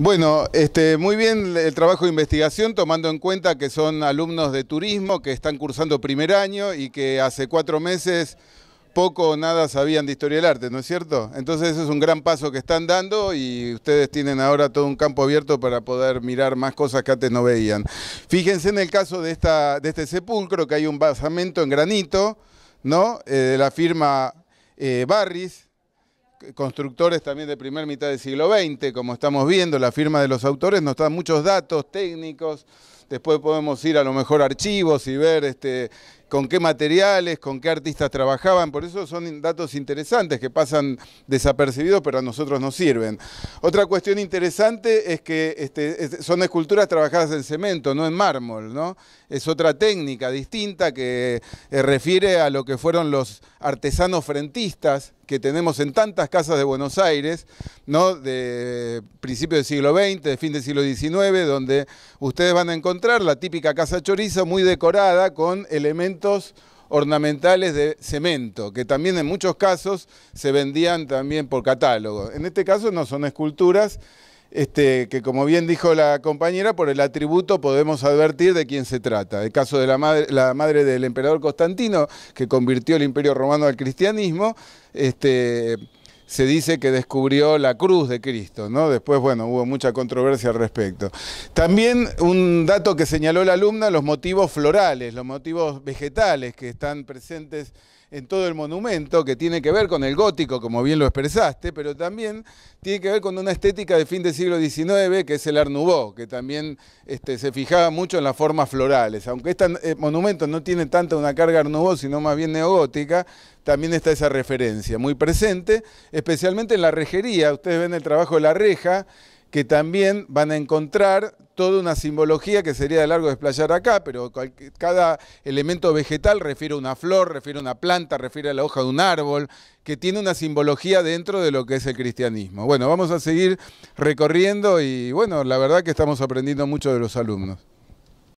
Bueno, muy bien el trabajo de investigación, tomando en cuenta que son alumnos de turismo que están cursando primer año y que hace 4 meses poco o nada sabían de historia del arte, ¿no es cierto? Entonces eso es un gran paso que están dando y ustedes tienen ahora todo un campo abierto para poder mirar más cosas que antes no veían. Fíjense en el caso de este sepulcro, que hay un basamento en granito, ¿no? De la firma Barris, constructores también de primera mitad del siglo XX, como estamos viendo, la firma de los autores nos da muchos datos técnicos, después podemos ir a lo mejor a archivos y ver con qué materiales, con qué artistas trabajaban, por eso son datos interesantes que pasan desapercibidos, pero a nosotros nos sirven. Otra cuestión interesante es que son esculturas trabajadas en cemento, no en mármol, ¿no? Es otra técnica distinta que refiere a lo que fueron los artesanos frentistas que tenemos en tantas casas de Buenos Aires, ¿no? De principios del siglo XX, de fin del siglo XIX, donde ustedes van a encontrar la típica casa chorizo muy decorada con elementos ornamentales de cemento, que también en muchos casos se vendían también por catálogo. En este caso no son esculturas, que como bien dijo la compañera, por el atributo podemos advertir de quién se trata. El caso de la madre del emperador Constantino, que convirtió el Imperio Romano al cristianismo, se dice que descubrió la cruz de Cristo, ¿no? Después, bueno, hubo mucha controversia al respecto. También un dato que señaló la alumna, los motivos florales, los motivos vegetales que están presentes en todo el monumento, que tiene que ver con el gótico, como bien lo expresaste, pero también tiene que ver con una estética de fin del siglo XIX, que es el Art Nouveau, que también se fijaba mucho en las formas florales. Aunque este monumento no tiene tanta una carga Art Nouveau, sino más bien neogótica, también está esa referencia muy presente, especialmente en la rejería. Ustedes ven el trabajo de la reja, que también van a encontrar toda una simbología que sería de largo desplayar acá, pero cada elemento vegetal refiere a una flor, refiere a una planta, refiere a la hoja de un árbol, que tiene una simbología dentro de lo que es el cristianismo. Bueno, vamos a seguir recorriendo y bueno, la verdad que estamos aprendiendo mucho de los alumnos.